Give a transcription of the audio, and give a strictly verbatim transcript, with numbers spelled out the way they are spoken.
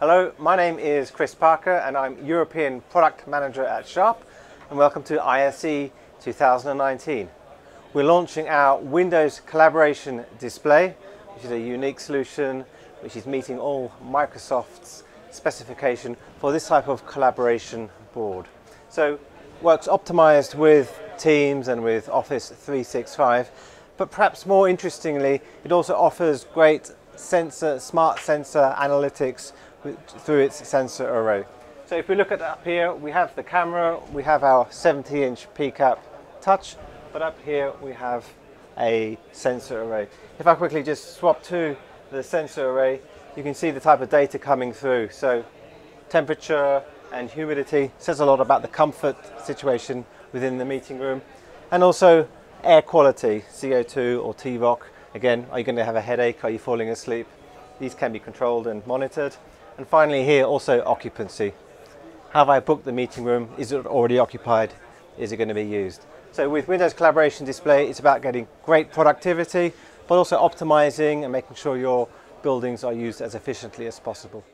Hello, my name is Chris Parker and I'm European Product Manager at Sharp, and welcome to I S E two thousand nineteen. We're launching our Windows Collaboration Display, which is a unique solution which is meeting all Microsoft's specification for this type of collaboration board. So works optimized with Teams and with Office three sixty-five, but perhaps more interestingly, it also offers great sensor, smart sensor analytics through its sensor array. So if we look at up here, we have the camera, we have our seventy inch P CAP touch, but up here we have a sensor array. If I quickly just swap to the sensor array, you can see the type of data coming through. So temperature and humidity says a lot about the comfort situation within the meeting room, and also air quality, C O two or T V O C. Again, are you going to have a headache? Are you falling asleep? These can be controlled and monitored. And finally here, also occupancy. Have I booked the meeting room? Is it already occupied? Is it going to be used? So with Windows Collaboration Display, it's about getting great productivity, but also optimizing and making sure your buildings are used as efficiently as possible.